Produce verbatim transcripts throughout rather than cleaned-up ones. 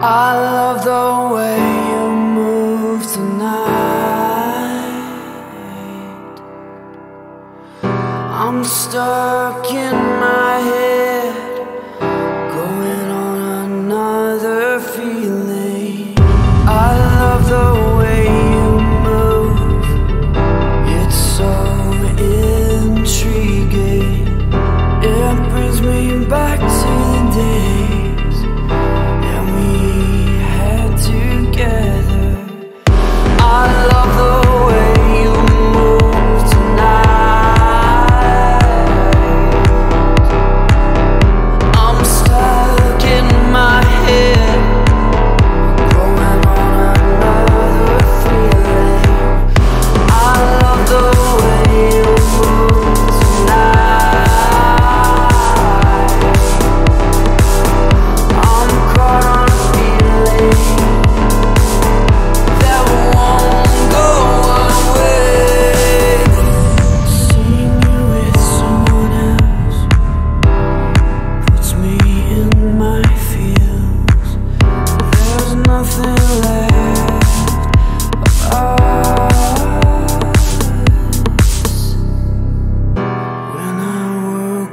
I love the way you move tonight. I'm stuck in my head, going on another feeling. I love the way you move, it's so intriguing. It brings me back to the day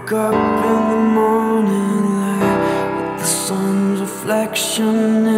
up in the morning light, with the sun's reflection